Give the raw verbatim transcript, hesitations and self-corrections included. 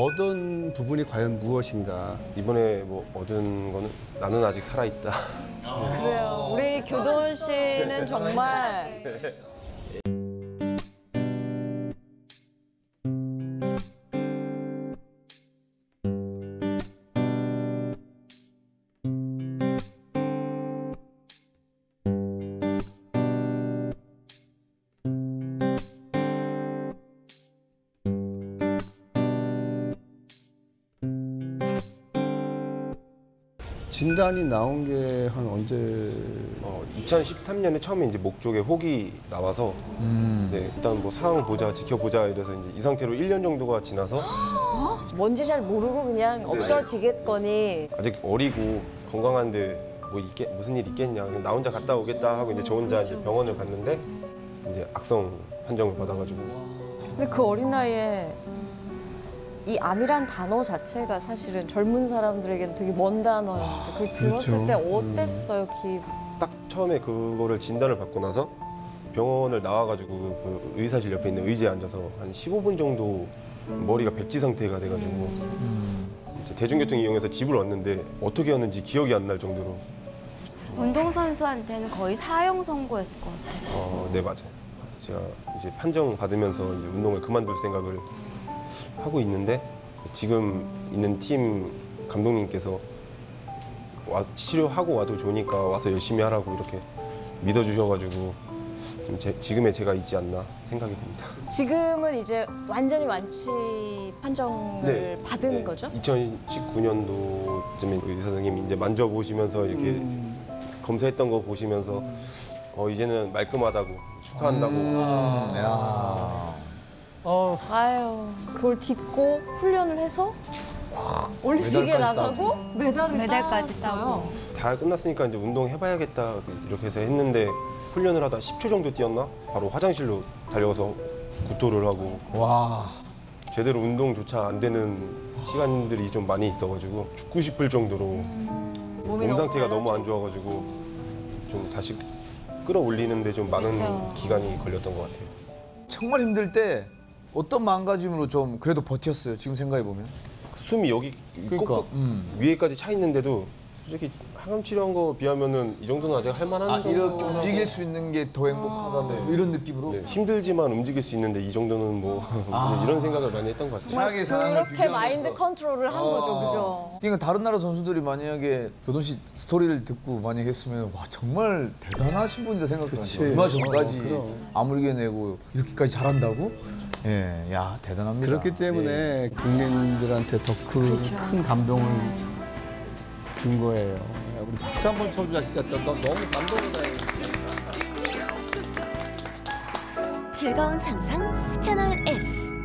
얻은 부분이 과연 무엇인가. 이번에 뭐 얻은 거는 나는 아직 살아있다. 아, 그래요. 우리 교도원 씨는 정말. 네. 진단이 나온 게 한 언제? 어, 이천십삼 년에 처음에 이제 목 쪽에 혹이 나와서 음. 네, 일단 뭐 상황 보자, 지켜보자 이래서 이제 이 상태로 일 년 정도가 지나서 어? 뭔지 잘 모르고 그냥 네. 없어지겠거니. 아직 어리고 건강한데 뭐 있게, 무슨 일 있겠냐, 나 혼자 갔다 오겠다 하고 이제 저 혼자 이제 병원을 갔는데 이제 악성 판정을 받아가지고. 근데 그 어린 나이에. 이 암이란 단어 자체가 사실은 젊은 사람들에게는 되게 먼 단어였는데 그걸 들었을 그렇죠. 때 어땠어요? 음. 딱 처음에 그거를 진단을 받고 나서 병원을 나와가지고 그 의사실 옆에 있는 의자에 앉아서 한 십오 분 정도 머리가 백지 상태가 돼가지고 음. 이제 대중교통 이용해서 집을 왔는데 어떻게 왔는지 기억이 안 날 정도로. 운동선수한테는 거의 사형 선고였을 것 같아요. 어, 네, 맞아요. 제가 이제 판정 받으면서 이제 운동을 그만둘 생각을 하고 있는데 지금 있는 팀 감독님께서 와, 치료하고 와도 좋으니까 와서 열심히 하라고 이렇게 믿어주셔가지고 좀 제, 지금의 제가 있지 않나 생각이 듭니다. 지금은 이제 완전히 완치 판정을 네, 받은 네. 거죠? 이천십구 년도쯤에 의사 선생님이 이제 만져보시면서 이렇게 음. 검사했던 거 보시면서 어, 이제는 말끔하다고 축하한다고. 음. 야, 진짜. 어... 아유, 그걸 딛고 훈련을 해서 확 올림픽에 나가고 따고. 메달을 메달까지 따고 다 끝났으니까 이제 운동 해봐야겠다 이렇게 해서 했는데 훈련을 하다 십 초 정도 뛰었나? 바로 화장실로 달려가서 구토를 하고 와 제대로 운동조차 안 되는 시간들이 좀 많이 있어가지고 죽고 싶을 정도로 음... 몸 너무 상태가 너무 안 좋아가지고 좀 다시 끌어올리는데 좀 많은 그렇죠. 기간이 걸렸던 것 같아요. 정말 힘들 때 어떤 마음가짐으로 좀 그래도 버텼어요, 지금 생각해보면? 숨이 여기 그러니까, 꼭 음. 위에까지 차 있는데도 솔직히 항암 치료한 거 비하면은 이 정도는 아직 할 만한 아, 이렇게 움직일 수 있는 게 더 행복하다 네. 이런 느낌으로? 네, 힘들지만 움직일 수 있는데 이 정도는 뭐 아. 이런 생각을 많이 했던 것 같아요. 그렇게 마인드 컨트롤을 한 아. 거죠, 그죠? 그러니까 다른 나라 선수들이 만약에 교돈 씨 스토리를 듣고 만약에 했으면 와 정말 대단하신 분이다 생각했죠. 얼마 전까지 어, 아무리게 내고 이렇게까지 잘한다고? 예, 야 대단합니다. 그렇기 때문에 예. 국민들한테 더 큰 그렇죠. 큰 감동을 준 거예요. 야, 우리 박수 한번 쳐주자 진짜 너무 감동이다. 즐거운 상상 채널 S.